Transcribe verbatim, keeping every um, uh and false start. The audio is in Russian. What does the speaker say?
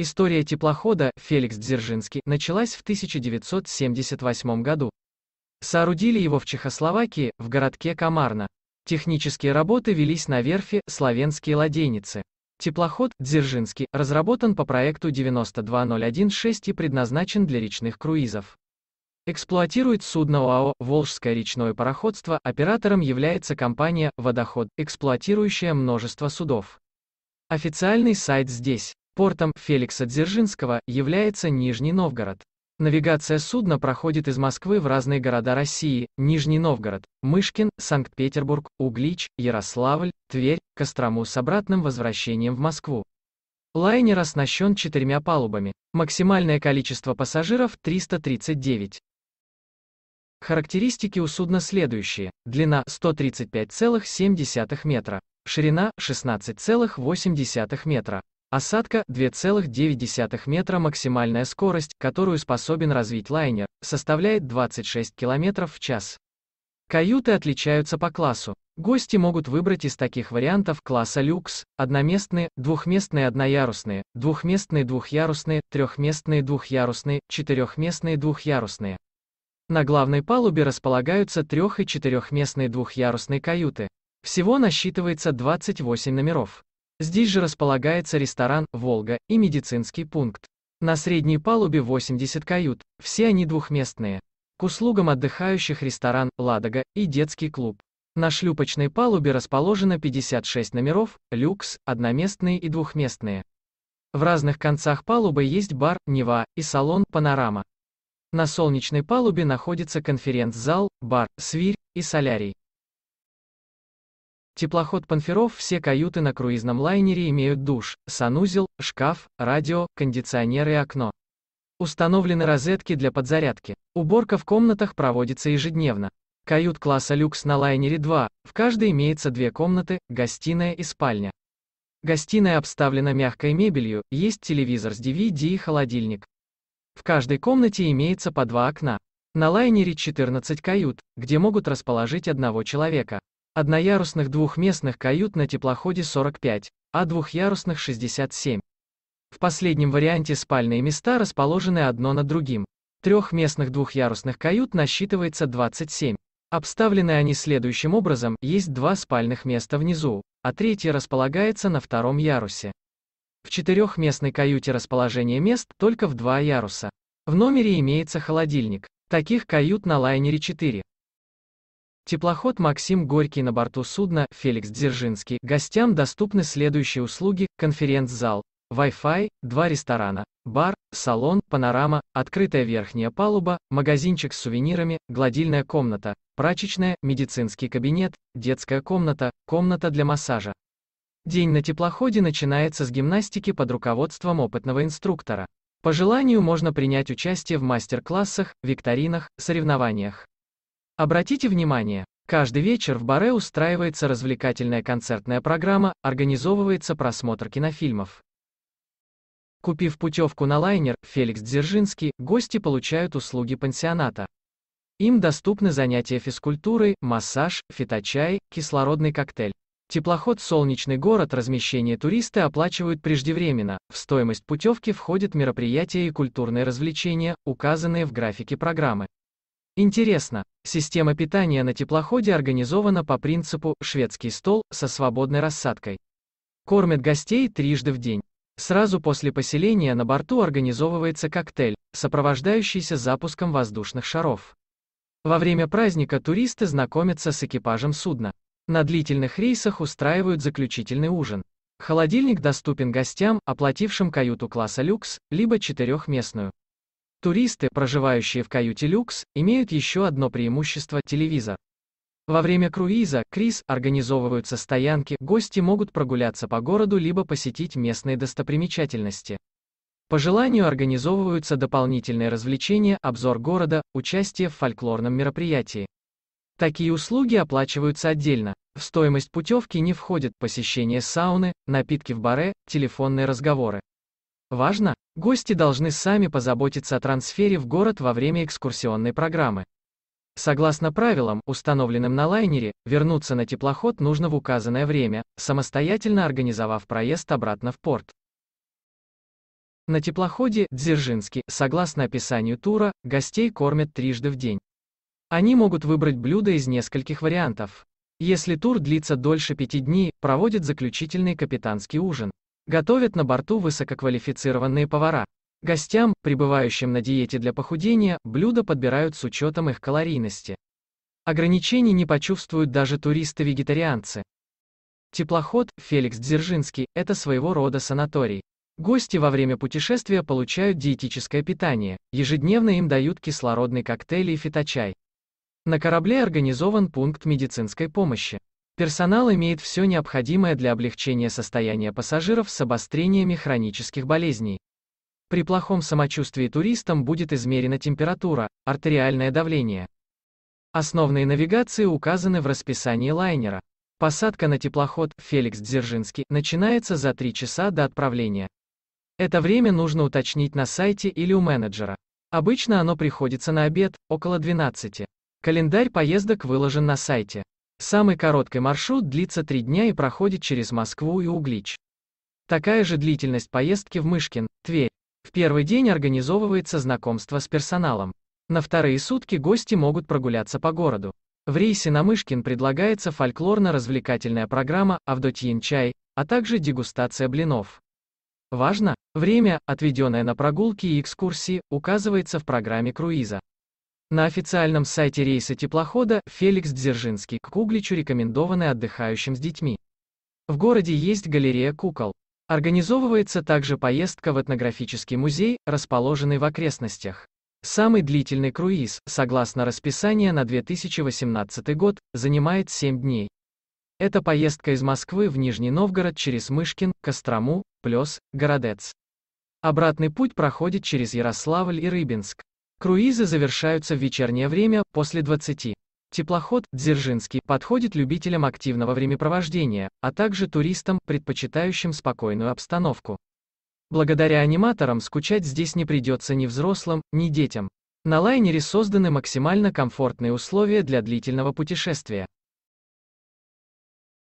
История теплохода «Феликс Дзержинский» началась в тысяча девятьсот семьдесят восьмом году. Соорудили его в Чехословакии, в городке Камарно. Технические работы велись на верфи «Славянские ладеницы». Теплоход «Дзержинский» разработан по проекту девять два ноль один шесть и предназначен для речных круизов. Эксплуатирует судно ОАО «Волжское речное пароходство», оператором является компания «Водоход», эксплуатирующая множество судов. Официальный сайт здесь. Портом Феликса Дзержинского является Нижний Новгород. Навигация судна проходит из Москвы в разные города России: Нижний Новгород, Мышкин, Санкт-Петербург, Углич, Ярославль, Тверь, Кострому с обратным возвращением в Москву. Лайнер оснащен четырьмя палубами. Максимальное количество пассажиров – триста тридцать девять. Характеристики у судна следующие. Длина – сто тридцать пять целых семь десятых метра. Ширина – шестнадцать целых восемь десятых метра. Осадка – два целых девять десятых метра. Максимальная скорость, которую способен развить лайнер, составляет двадцать шесть км в час. Каюты отличаются по классу. Гости могут выбрать из таких вариантов класса люкс: одноместные, двухместные одноярусные, двухместные двухъярусные, трехместные двухъярусные, четырехместные двухъярусные. На главной палубе располагаются трех- и четырехместные двухъярусные каюты. Всего насчитывается двадцать восемь номеров. Здесь же располагается ресторан «Волга» и медицинский пункт. На средней палубе восемьдесят кают, все они двухместные. К услугам отдыхающих ресторан «Ладога» и детский клуб. На шлюпочной палубе расположено пятьдесят шесть номеров, люкс, одноместные и двухместные. В разных концах палубы есть бар, Нева, и салон, Панорама. На солнечной палубе находится конференц-зал, бар, свирь и солярий. Теплоход «Панферов». Все каюты на круизном лайнере имеют душ, санузел, шкаф, радио, кондиционер и окно. Установлены розетки для подзарядки. Уборка в комнатах проводится ежедневно. Кают класса люкс на лайнере два, в каждой имеется две комнаты, гостиная и спальня. Гостиная обставлена мягкой мебелью, есть телевизор с ди ви ди и холодильник. В каждой комнате имеется по два окна. На лайнере четырнадцать кают, где могут расположить одного человека. Одноярусных двухместных кают на теплоходе сорок пять, а двухъярусных шестьдесят семь. В последнем варианте спальные места расположены одно над другим. Трехместных двухъярусных кают насчитывается двадцать семь. Обставлены они следующим образом: есть два спальных места внизу, а третье располагается на втором ярусе. В четырехместной каюте расположение мест только в два яруса. В номере имеется холодильник. Таких кают на лайнере четыре. Теплоход «Максим Горький». На борту судна «Феликс Дзержинский» гостям доступны следующие услуги: конференц-зал, Wi-Fi, два ресторана, бар, салон, Панорама, открытая верхняя палуба, магазинчик с сувенирами, гладильная комната, прачечная, медицинский кабинет, детская комната, комната для массажа. День на теплоходе начинается с гимнастики под руководством опытного инструктора. По желанию можно принять участие в мастер-классах, викторинах, соревнованиях. Обратите внимание, каждый вечер в баре устраивается развлекательная концертная программа, организовывается просмотр кинофильмов. Купив путевку на лайнер «Феликс Дзержинский», гости получают услуги пансионата. Им доступны занятия физкультурой, массаж, фиточай, кислородный коктейль. Теплоход «Солнечный город». Размещение туристы оплачивают преждевременно, в стоимость путевки входят мероприятия и культурные развлечения, указанные в графике программы. Интересно, система питания на теплоходе организована по принципу «шведский стол» со свободной рассадкой. Кормят гостей трижды в день. Сразу после поселения на борту организовывается коктейль, сопровождающийся запуском воздушных шаров. Во время праздника туристы знакомятся с экипажем судна. На длительных рейсах устраивают заключительный ужин. Холодильник доступен гостям, оплатившим каюту класса люкс, либо четырехместную. Туристы, проживающие в каюте люкс, имеют еще одно преимущество – телевизор. Во время круиза, криз, организовываются стоянки, гости могут прогуляться по городу либо посетить местные достопримечательности. По желанию организовываются дополнительные развлечения, обзор города, участие в фольклорном мероприятии. Такие услуги оплачиваются отдельно. В стоимость путевки не входит посещение сауны, напитки в баре, телефонные разговоры. Важно! Гости должны сами позаботиться о трансфере в город во время экскурсионной программы. Согласно правилам, установленным на лайнере, вернуться на теплоход нужно в указанное время, самостоятельно организовав проезд обратно в порт. На теплоходе «Дзержинский», согласно описанию тура, гостей кормят трижды в день. Они могут выбрать блюдо из нескольких вариантов. Если тур длится дольше пяти дней, проводят заключительный капитанский ужин. Готовят на борту высококвалифицированные повара. Гостям, пребывающим на диете для похудения, блюда подбирают с учетом их калорийности. Ограничений не почувствуют даже туристы-вегетарианцы. Теплоход «Феликс Дзержинский» — это своего рода санаторий. Гости во время путешествия получают диетическое питание, ежедневно им дают кислородный коктейль и фиточай. На корабле организован пункт медицинской помощи. Персонал имеет все необходимое для облегчения состояния пассажиров с обострениями хронических болезней. При плохом самочувствии туристам будет измерена температура, артериальное давление. Основные навигации указаны в расписании лайнера. Посадка на теплоход «Феликс Дзержинский» начинается за три часа до отправления. Это время нужно уточнить на сайте или у менеджера. Обычно оно приходится на обед, около двенадцати. Календарь поездок выложен на сайте. Самый короткий маршрут длится три дня и проходит через Москву и Углич. Такая же длительность поездки в Мышкин, Тверь. В первый день организовывается знакомство с персоналом. На вторые сутки гости могут прогуляться по городу. В рейсе на Мышкин предлагается фольклорно-развлекательная программа «Авдотьин чай», а также дегустация блинов. Важно, время, отведенное на прогулки и экскурсии, указывается в программе круиза. На официальном сайте рейса теплохода «Феликс Дзержинский» к Угличу рекомендованы отдыхающим с детьми. В городе есть галерея кукол. Организовывается также поездка в этнографический музей, расположенный в окрестностях. Самый длительный круиз, согласно расписанию на две тысячи восемнадцатый год, занимает семь дней. Это поездка из Москвы в Нижний Новгород через Мышкин, Кострому, Плес, Городец. Обратный путь проходит через Ярославль и Рыбинск. Круизы завершаются в вечернее время, после двадцати. Теплоход «Дзержинский» подходит любителям активного времяпровождения, а также туристам, предпочитающим спокойную обстановку. Благодаря аниматорам скучать здесь не придется ни взрослым, ни детям. На лайнере созданы максимально комфортные условия для длительного путешествия.